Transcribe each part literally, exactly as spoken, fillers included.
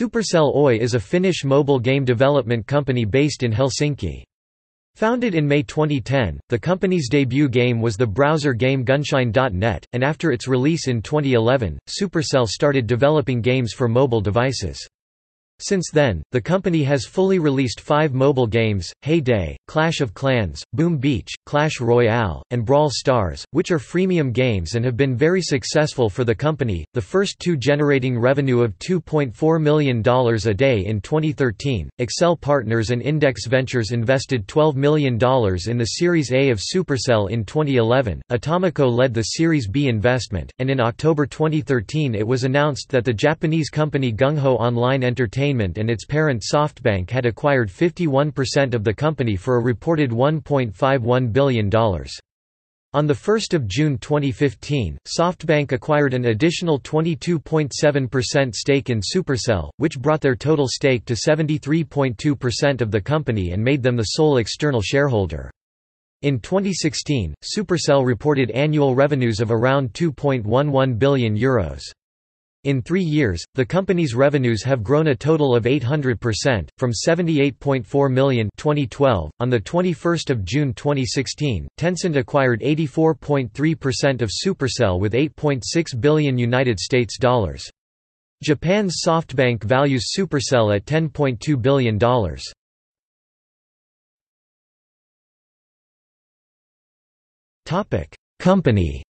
Supercell Oy is a Finnish mobile game development company based in Helsinki. Founded in May twenty ten, the company's debut game was the browser game Gunshine dot net, and after its release in twenty eleven, Supercell started developing games for mobile devices. Since then, the company has fully released five mobile games, Hay Day, Clash of Clans, Boom Beach, Clash Royale, and Brawl Stars, which are freemium games and have been very successful for the company, the first two generating revenue of two point four million dollars a day in twenty thirteen. Accel Partners and Index Ventures invested twelve million dollars in the Series A of Supercell in twenty eleven, Atomico led the Series B investment, and in October twenty thirteen it was announced that the Japanese company GungHo Online Entertainment and its parent SoftBank had acquired fifty-one percent of the company for a reported one point five one billion dollars. On the first of June twenty fifteen, SoftBank acquired an additional twenty-two point seven percent stake in Supercell, which brought their total stake to seventy-three point two percent of the company and made them the sole external shareholder. In twenty sixteen, Supercell reported annual revenues of around two point one one billion euros. In three years, the company's revenues have grown a total of eight hundred percent, from seventy-eight point four million twenty twelve. On the twenty-first of June twenty sixteen, Tencent acquired eighty-four point three percent of Supercell with eight point six billion United States dollars. Japan's SoftBank values Supercell at ten point two billion dollars. Topic: Company.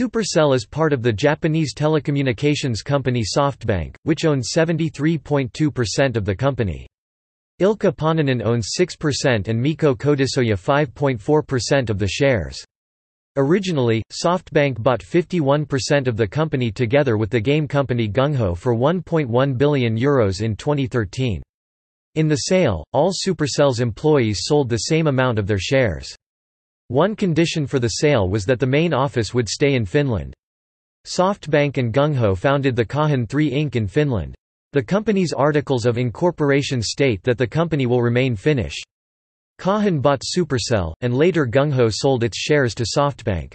Supercell is part of the Japanese telecommunications company SoftBank, which owns seventy-three point two percent of the company. Ilkka Paananen owns six percent and Mikko Kodisoja five point four percent of the shares. Originally, SoftBank bought fifty-one percent of the company together with the game company GungHo for one point one billion euros in twenty thirteen. In the sale, all Supercell's employees sold the same amount of their shares. One condition for the sale was that the main office would stay in Finland. SoftBank and GungHo founded the Kahn three Incorporated in Finland. The company's articles of incorporation state that the company will remain Finnish. Kahn bought Supercell, and later GungHo sold its shares to SoftBank.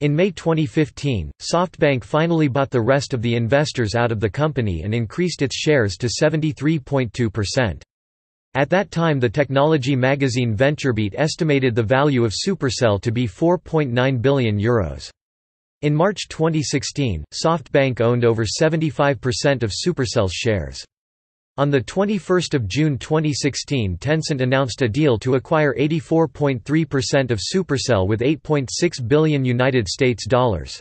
In May twenty fifteen, SoftBank finally bought the rest of the investors out of the company and increased its shares to seventy-three point two percent. At that time, the technology magazine VentureBeat estimated the value of Supercell to be four point nine billion euros. In March twenty sixteen, SoftBank owned over seventy-five percent of Supercell's shares. On the twenty-first of June twenty sixteen, Tencent announced a deal to acquire eighty-four point three percent of Supercell with eight point six billion United States dollars.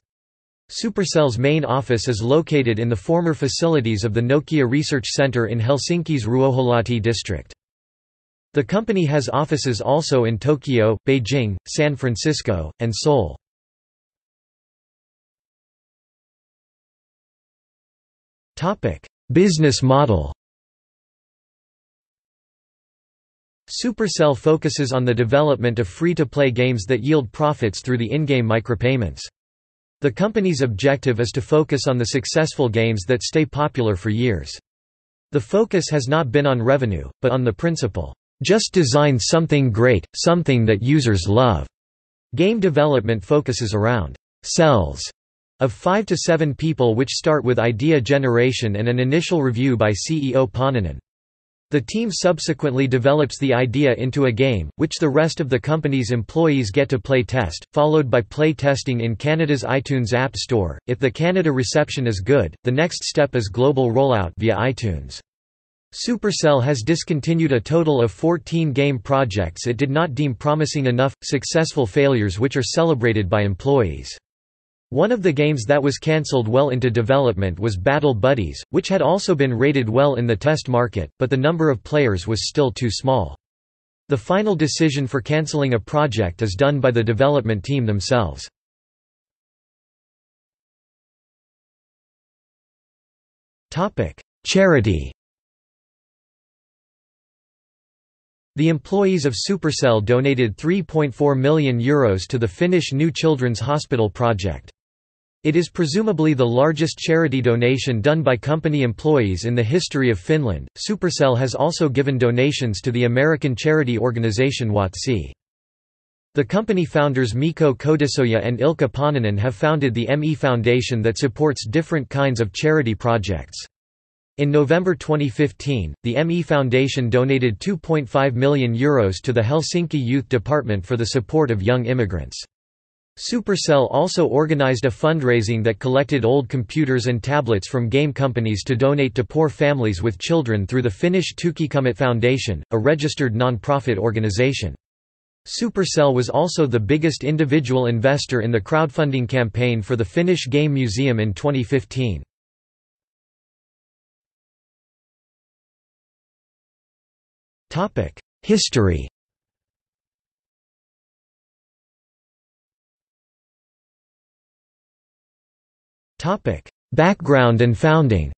Supercell's main office is located in the former facilities of the Nokia Research Center in Helsinki's Ruoholahti district. The company has offices also in Tokyo, Beijing, San Francisco, and Seoul. Topic: Business model. Supercell focuses on the development of free-to-play games that yield profits through the in-game micropayments. The company's objective is to focus on the successful games that stay popular for years. The focus has not been on revenue, but on the principle, "Just design something great, something that users love." Game development focuses around cells of five to seven people which start with idea generation and an initial review by C E O Paananen. The team subsequently develops the idea into a game, which the rest of the company's employees get to play test, followed by play testing in Canada's iTunes App Store. If the Canada reception is good, the next step is global rollout via iTunes. Supercell has discontinued a total of fourteen game projects it did not deem promising enough, successful failures which are celebrated by employees. One of the games that was cancelled well into development was Battle Buddies, which had also been rated well in the test market, but the number of players was still too small. The final decision for cancelling a project is done by the development team themselves. Charity. The employees of Supercell donated three point four million euros to the Finnish New Children's Hospital project. It is presumably the largest charity donation done by company employees in the history of Finland. Supercell has also given donations to the American charity organization Watsi. The company founders Mikko Kodisoja and Ilkka Paananen have founded the M E Foundation that supports different kinds of charity projects. In November twenty fifteen, the M E Foundation donated two point five million euros to the Helsinki Youth Department for the support of young immigrants. Supercell also organized a fundraising that collected old computers and tablets from game companies to donate to poor families with children through the Finnish Tukikummit Foundation, a registered non-profit organization. Supercell was also the biggest individual investor in the crowdfunding campaign for the Finnish Game Museum in twenty fifteen. History. Background and founding.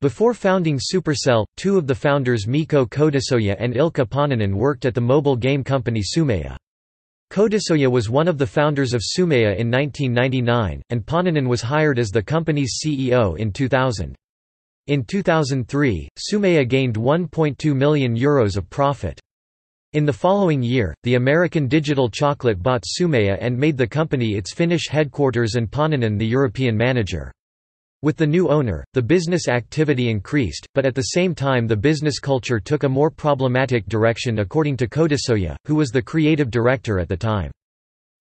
Before founding Supercell, two of the founders Mikko Kodisoja and Ilkka Paananen worked at the mobile game company Sumea. Kodisoja was one of the founders of Sumea in nineteen ninety-nine, and Paananen was hired as the company's C E O in two thousand. In two thousand three, Sumea gained one point two million euros of profit. In the following year, the American Digital Chocolate bought Sumea and made the company its Finnish headquarters and Paananen the European manager. With the new owner, the business activity increased, but at the same time the business culture took a more problematic direction according to Kodisoja, who was the creative director at the time.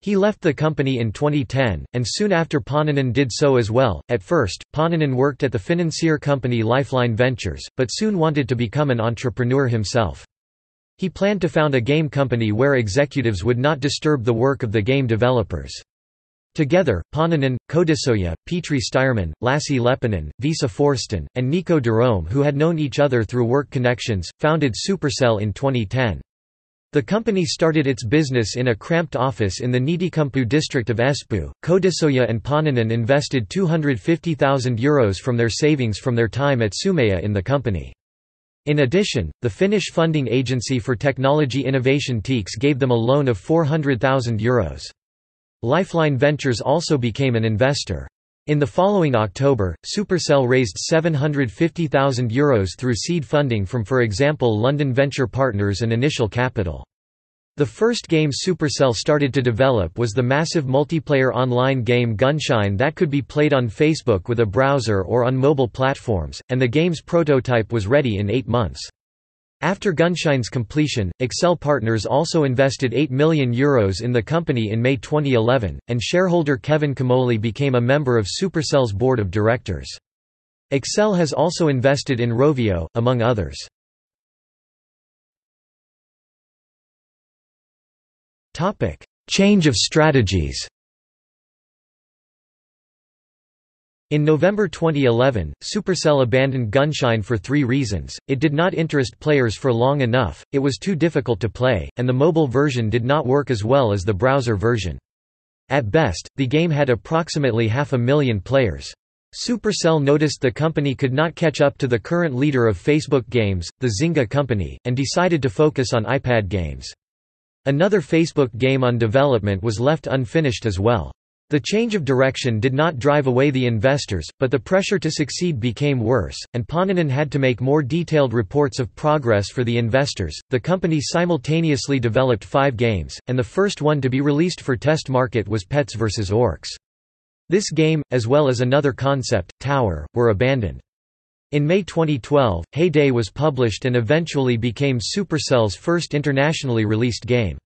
He left the company in twenty ten, and soon after Paananen did so as well. At first, Paananen worked at the financier company Lifeline Ventures, but soon wanted to become an entrepreneur himself. He planned to found a game company where executives would not disturb the work of the game developers. Together, Paananen, Kodisoja, Petri Stirman, Lassi Leppänen, Visa Forsten, and Nico Derome, who had known each other through work connections, founded Supercell in twenty ten. The company started its business in a cramped office in the Niittykampu district of Espoo. Kodisoja and Paananen invested two hundred fifty thousand euros from their savings from their time at Sumea in the company. In addition, the Finnish funding agency for technology innovation T I X gave them a loan of four hundred thousand euros. Lifeline Ventures also became an investor. In the following October, Supercell raised seven hundred fifty thousand euros through seed funding from, for example, London venture partners and Initial Capital. The first game Supercell started to develop was the massive multiplayer online game Gunshine that could be played on Facebook with a browser or on mobile platforms, and the game's prototype was ready in eight months. After Gunshine's completion, Accel Partners also invested eight million euros in the company in May twenty eleven, and shareholder Kevin Camoli became a member of Supercell's board of directors. Accel has also invested in Rovio, among others. Change of strategies. In November twenty eleven, Supercell abandoned Gunshine for three reasons: it did not interest players for long enough, it was too difficult to play, and the mobile version did not work as well as the browser version. At best, the game had approximately half a million players. Supercell noticed the company could not catch up to the current leader of Facebook games, the Zynga company, and decided to focus on iPad games. Another Facebook game on development was left unfinished as well. The change of direction did not drive away the investors, but the pressure to succeed became worse, and Paananen had to make more detailed reports of progress for the investors. The company simultaneously developed five games, and the first one to be released for test market was Pets versus. Orcs. This game, as well as another concept, Tower, were abandoned. In May twenty twelve, Hay Day was published and eventually became Supercell's first internationally released game.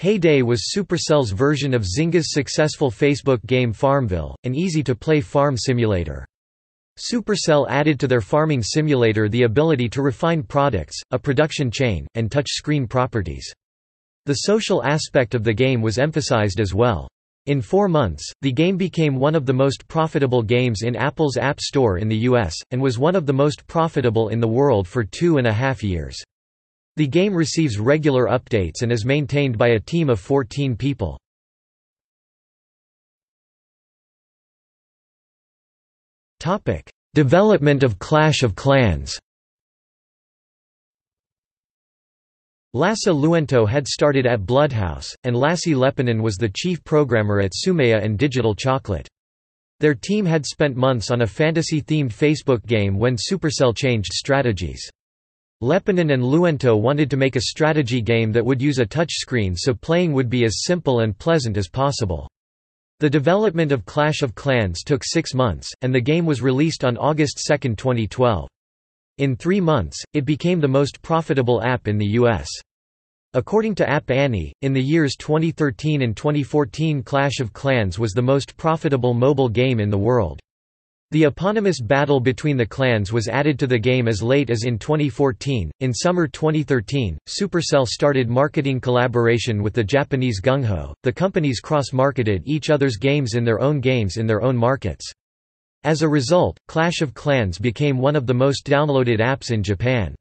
Hay Day was Supercell's version of Zynga's successful Facebook game Farmville, an easy-to-play farm simulator. Supercell added to their farming simulator the ability to refine products, a production chain, and touchscreen properties. The social aspect of the game was emphasized as well. In four months, the game became one of the most profitable games in Apple's App Store in the U S, and was one of the most profitable in the world for two and a half years. The game receives regular updates and is maintained by a team of fourteen people. Development of Clash of Clans. Lasse Luento had started at Bloodhouse, and Lassi Leppänen was the chief programmer at Sumea and Digital Chocolate. Their team had spent months on a fantasy-themed Facebook game when Supercell changed strategies. Leppänen and Luento wanted to make a strategy game that would use a touchscreen so playing would be as simple and pleasant as possible. The development of Clash of Clans took six months, and the game was released on August second, twenty twelve. In three months, it became the most profitable app in the U S. According to App Annie, in the years twenty thirteen and twenty fourteen, Clash of Clans was the most profitable mobile game in the world. The eponymous battle between the clans was added to the game as late as in twenty fourteen. In summer twenty thirteen, Supercell started marketing collaboration with the Japanese GungHo. The companies cross-marketed each other's games in their own games in their own markets. As a result, Clash of Clans became one of the most downloaded apps in Japan.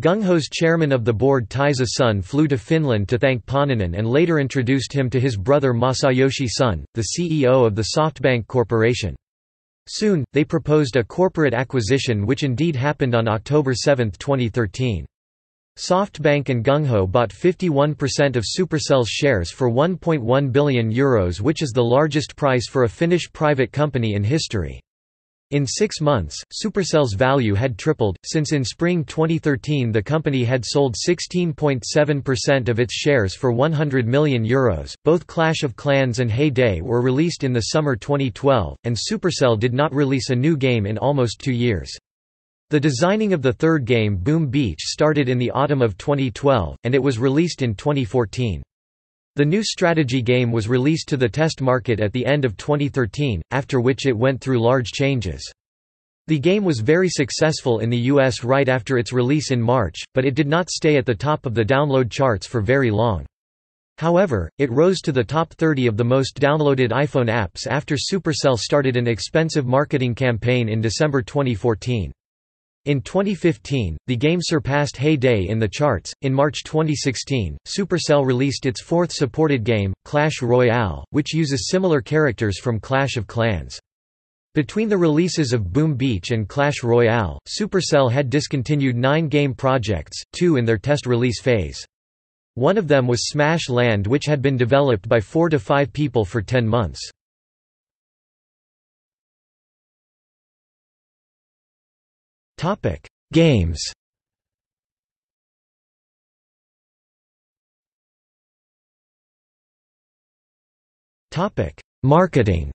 GungHo's chairman of the board Taisa Sun flew to Finland to thank Paananen and later introduced him to his brother Masayoshi Sun, the C E O of the SoftBank Corporation. Soon, they proposed a corporate acquisition which indeed happened on October seventh, twenty thirteen. SoftBank and GungHo bought fifty-one percent of Supercell's shares for one point one billion euros, which is the largest price for a Finnish private company in history. In six months, Supercell's value had tripled, since in spring twenty thirteen the company had sold sixteen point seven percent of its shares for one hundred million euros. Both Clash of Clans and Hay Day were released in the summer twenty twelve, and Supercell did not release a new game in almost two years. The designing of the third game, Boom Beach, started in the autumn of twenty twelve, and it was released in twenty fourteen. The new strategy game was released to the test market at the end of twenty thirteen, after which it went through large changes. The game was very successful in the U S right after its release in March, but it did not stay at the top of the download charts for very long. However, it rose to the top thirty of the most downloaded iPhone apps after Supercell started an expensive marketing campaign in December twenty fourteen. In twenty fifteen, the game surpassed Hay Day in the charts. In March twenty sixteen, Supercell released its fourth supported game, Clash Royale, which uses similar characters from Clash of Clans. Between the releases of Boom Beach and Clash Royale, Supercell had discontinued nine game projects, two in their test release phase. One of them was Smash Land, which had been developed by four to five people for ten months. Topic: Games. Topic: Marketing.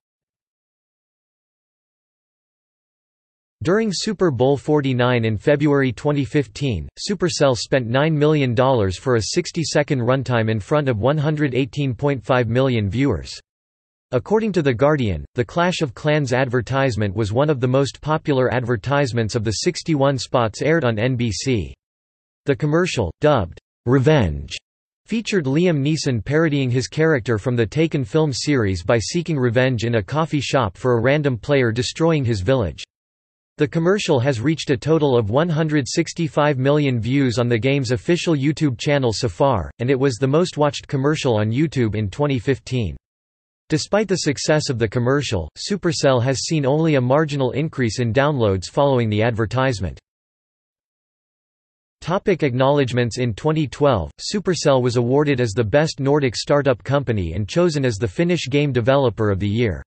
During Super Bowl forty-nine in February twenty fifteen, Supercell spent nine million dollars for a sixty-second runtime in front of one hundred eighteen point five million viewers. According to The Guardian, the Clash of Clans advertisement was one of the most popular advertisements of the sixty-one spots aired on N B C. The commercial, dubbed, "Revenge", featured Liam Neeson parodying his character from the Taken film series by seeking revenge in a coffee shop for a random player destroying his village. The commercial has reached a total of one hundred sixty-five million views on the game's official YouTube channel so far, and it was the most watched commercial on YouTube in twenty fifteen. Despite the success of the commercial, Supercell has seen only a marginal increase in downloads following the advertisement. Topic: Acknowledgements. In twenty twelve, Supercell was awarded as the best Nordic startup company and chosen as the Finnish Game Developer of the Year.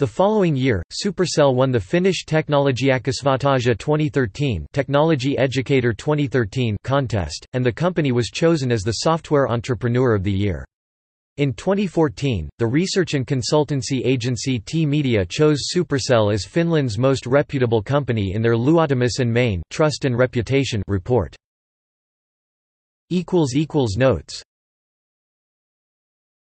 The following year, Supercell won the Finnish Teknologiakasvataja twenty thirteen Technology Educator twenty thirteen contest, and the company was chosen as the Software Entrepreneur of the Year. In twenty fourteen, the research and consultancy agency T-Media chose Supercell as Finland's most reputable company in their Luottamus and Main Trust and Reputation report. Notes